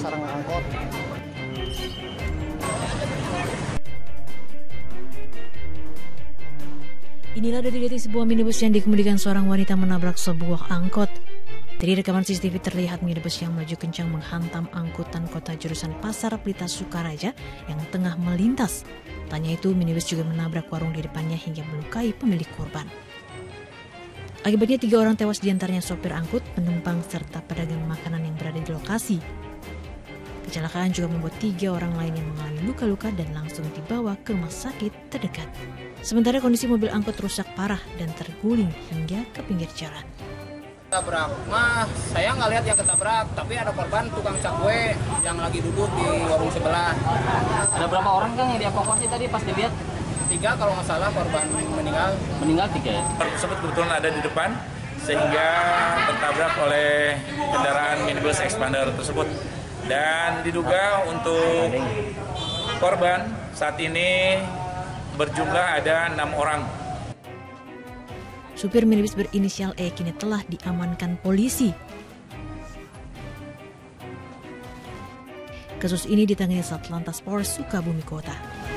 sareng angkot. Inilah detik-detik sebuah minibus yang dikemudikan seorang wanita menabrak sebuah angkot. Dari rekaman CCTV terlihat minibus yang maju kencang menghantam angkutan kota jurusan Pasar Plita Sukaraja yang tengah melintas. Tanya itu, minibus juga menabrak warung di depannya hingga melukai pemilik korban. Akibatnya 3 orang tewas, diantaranya sopir angkut, penumpang, serta pedagang makanan yang berada di lokasi. Kecelakaan juga membuat 3 orang lain yang mengalami luka-luka dan langsung dibawa ke rumah sakit terdekat. Sementara kondisi mobil angkot rusak parah dan terguling hingga ke pinggir jalan. Ketabrak, saya nggak lihat yang ketabrak, tapi ada korban tukang cakwe yang lagi duduk di warung sebelah. Ada berapa orang kan yang dievakuasi tadi pas dilihat? 3 kalau nggak salah korban meninggal. Meninggal 3 ya? Tersebut kebetulan ada di depan sehingga tertabrak oleh kendaraan minibus Expander tersebut. Dan diduga untuk korban saat ini berjumlah ada 6 orang. Supir minibus berinisial E kini telah diamankan polisi. Kasus ini ditangani Satlantas Polres Sukabumi Kota.